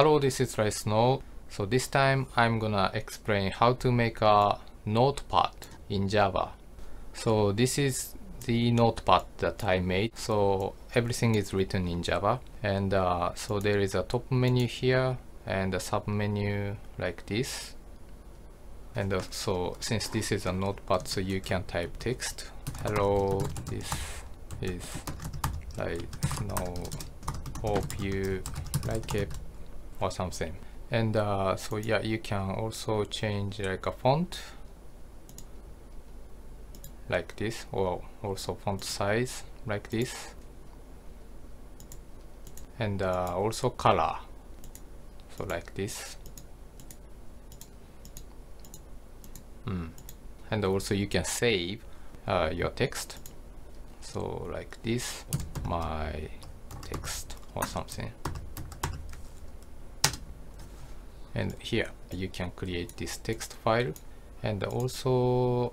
Hello, this is RyiSnow. So this time I'm gonna explain how to make a notepad in Java. So this is the notepad that I made. So everything is written in Java, and so there is a top menu here and a sub menu like this. And so since this is a notepad, so you can type text. Hello, this is RyiSnow. Hope you like it, or something. And so yeah, you can also change like a font like this, or also font size like this, and also color, so like this. And also you can save your text, so like this, my text or something. And here you can create this text file, and also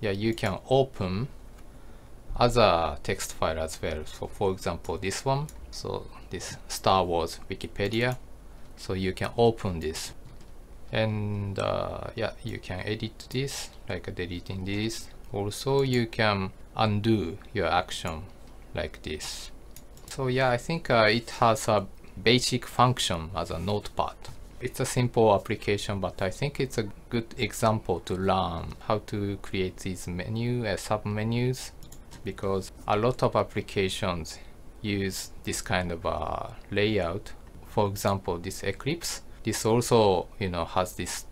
yeah, you can open other text file as well. So for example, this one, so this Star Wars Wikipedia, so you can open this. And yeah, you can edit this, like deleting this. Also you can undo your action like this. So yeah, I think it has a basic function as a notepad. It's a simple application, but I think it's a good example to learn how to create these menu submenus, because a lot of applications use this kind of layout. For example, this Eclipse, this also, you know, has this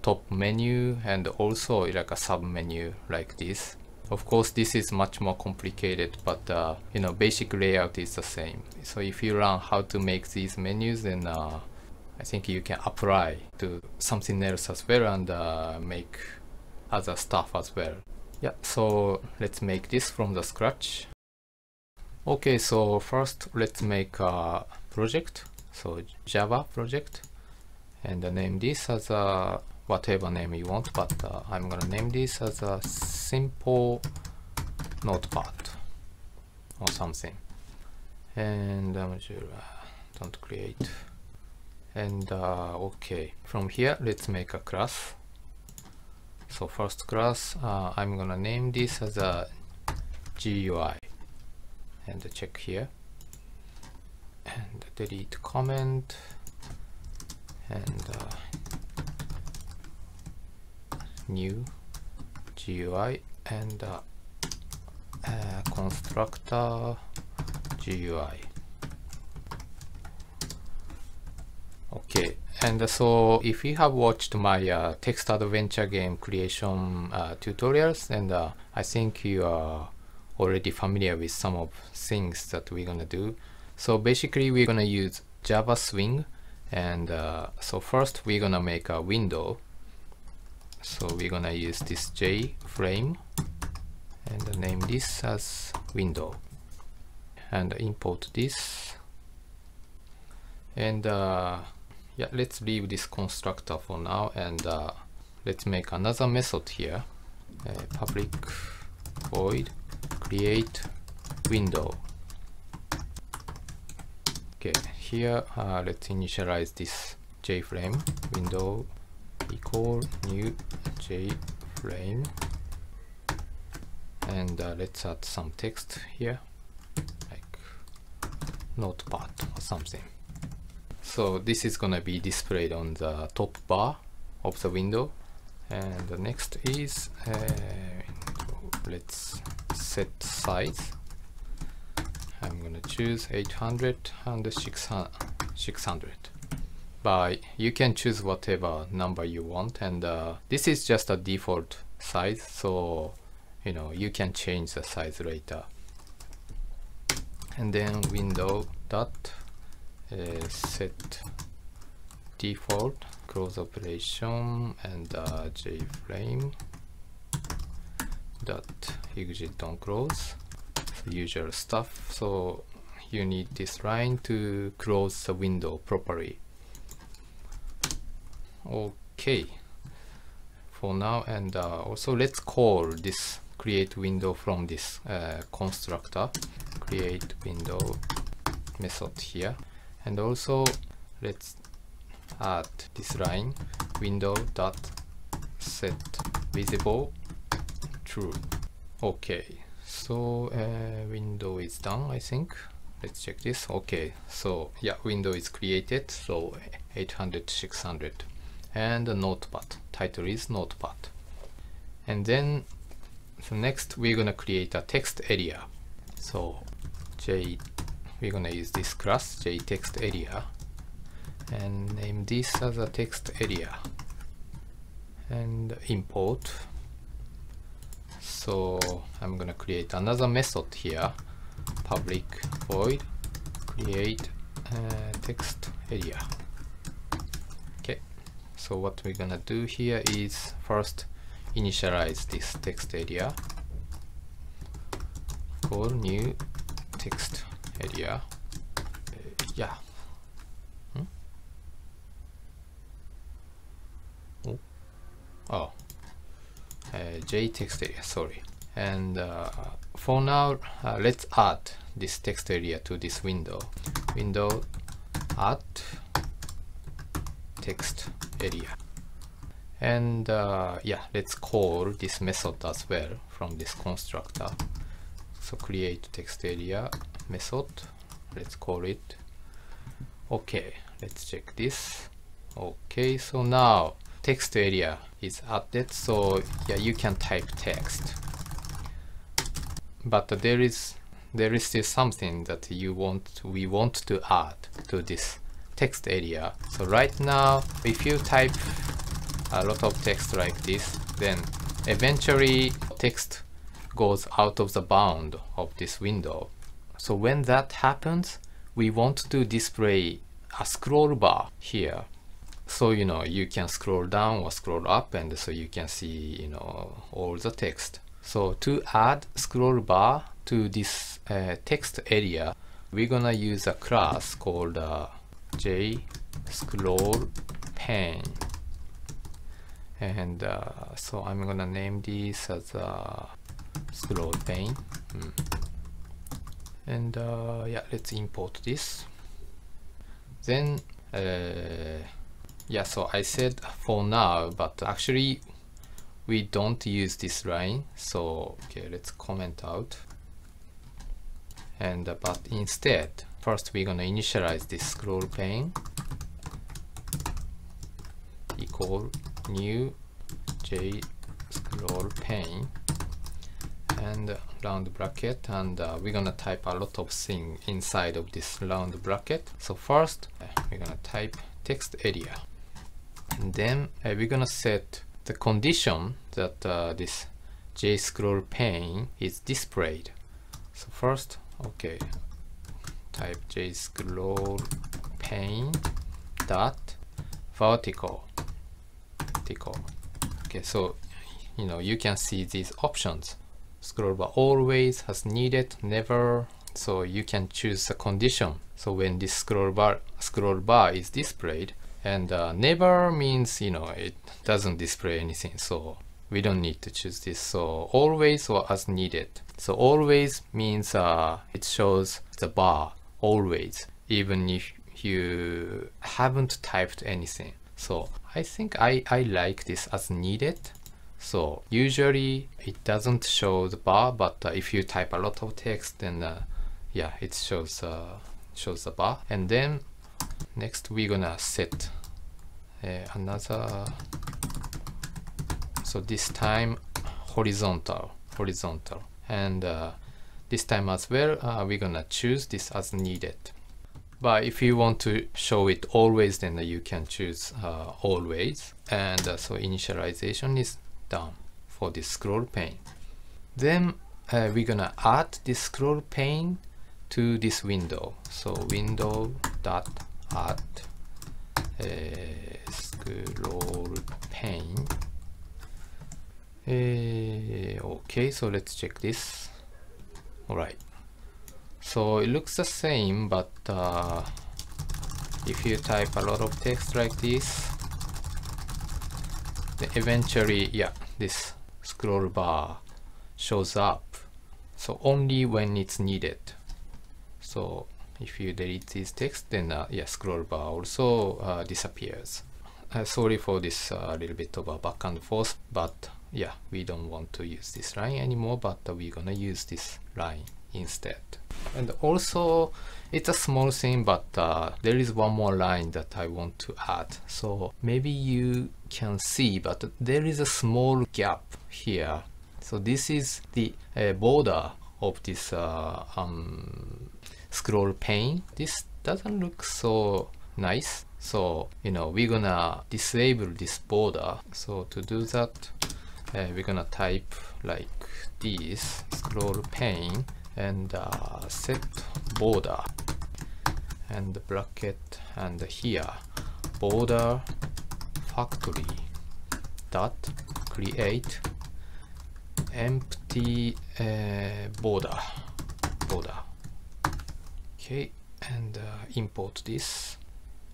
top menu and also like a submenu like this. Of course, this is much more complicated, but you know, basic layout is the same. So if you learn how to make these menus, then I think you can apply to something else as well, and make other stuff as well. Yeah, so let's make this from the scratch. Okay, so first let's make a project, so Java project, and name this as a whatever name you want, but I'm gonna name this as a simple notepad or something. And I'm sure don't create. And okay, from here let's make a class. So first class, I'm gonna name this as a GUI, and check here, and delete comment, and new GUI, and constructor GUI. Okay, and so if you have watched my text adventure game creation tutorials, and I think you are already familiar with some of things that we're gonna do. So basically we're gonna use Java Swing, and so first we're gonna make a window. So we're gonna use this JFrame and name this as window, and import this. And yeah, let's leave this constructor for now, and let's make another method here. Public void create window. Okay, here let's initialize this JFrame window equal new JFrame, and let's add some text here, like notepad or something. So this is gonna be displayed on the top bar of the window. And the next is let's set size. I'm gonna choose 800 and 600. But you can choose whatever number you want, and this is just a default size, so you know, you can change the size later. And then window dot set default, close operation, and JFrame dot exit on close, so usual stuff. So you need this line to close the window properly. Okay, for now. And also let's call this create window from this constructor create window method here. And also let's add this line, window.setVisible true. Okay, so window is done, I think. Let's check this. Okay, so yeah, window is created. So 800, 600, and a notepad. Title is notepad. And then so next we're gonna create a text area. So we're gonna use this class JTextArea and name this as a text area and import. So I'm gonna create another method here. Public void create text area. Okay, so what we're gonna do here is first initialize this text area. Call new text area. Yeah. JTextArea, sorry. And for now, let's add this text area to this window. Window add text area. And yeah, let's call this method as well from this constructor. So create text area method. Let's call it. Okay, let's check this. Okay, so now text area is added. So yeah, you can type text. But there is still something that we want to add to this text area. So right now, if you type a lot of text like this, then eventually text goes out of the bound of this window. So when that happens, we want to display a scroll bar here. So you know, you can scroll down or scroll up, and so you can see, you know, all the text. So to add scroll bar to this text area, we're gonna use a class called JScrollPane. And so I'm gonna name this as ScrollPane. And yeah, let's import this. Then yeah, so I said for now, but actually we don't use this line. So okay, let's comment out. And but instead, first we're gonna initialize this ScrollPane equal new JScrollPane and round bracket, and we're gonna type a lot of things inside of this round bracket. So first we're gonna type text area, and then we're gonna set the condition that this JScrollPane is displayed. So first, okay, type JScrollPane dot vertical. Okay, so you know, you can see these options. Scroll bar always, as needed, never. So you can choose the condition. So when this scroll bar is displayed, and never means, you know, it doesn't display anything, so we don't need to choose this. So always or as needed. So always means it shows the bar always, even if you haven't typed anything. So I think I like this as needed. So usually it doesn't show the bar, but if you type a lot of text, then yeah, it shows the bar. And then next we're gonna set another, so this time horizontal, and this time as well we're gonna choose this as needed. But if you want to show it always, then you can choose always. And so initialization is done for this scroll pane. Then we're gonna add this scroll pane to this window. So window.add scroll pane. Okay, so let's check this. All right. So it looks the same, but if you type a lot of text like this, then eventually, yeah, this scroll bar shows up. So only when it's needed. So If you delete this text, then yeah, scroll bar also disappears. Sorry for this little bit of a back and forth, but yeah, we don't want to use this line anymore, but we're gonna use this line instead. And also, it's a small thing, but there is one more line that I want to add. So maybe you can see, but there is a small gap here. So this is the border of this scroll pane. This doesn't look so nice. So, you know, we're gonna disable this border. So to do that, we're gonna type like this, scroll pane, and set border, and bracket, and here border factory dot create empty border. Okay, and import this.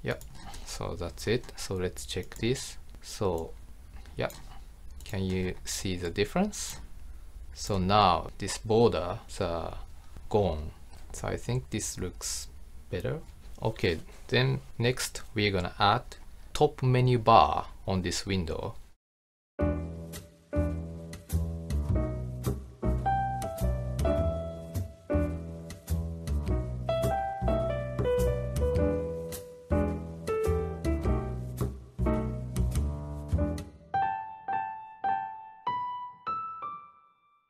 Yep, so that's it. So let's check this. So yeah, can you see the difference? So now this border is gone. So I think this looks better. Okay, then next we're gonna add top menu bar on this window.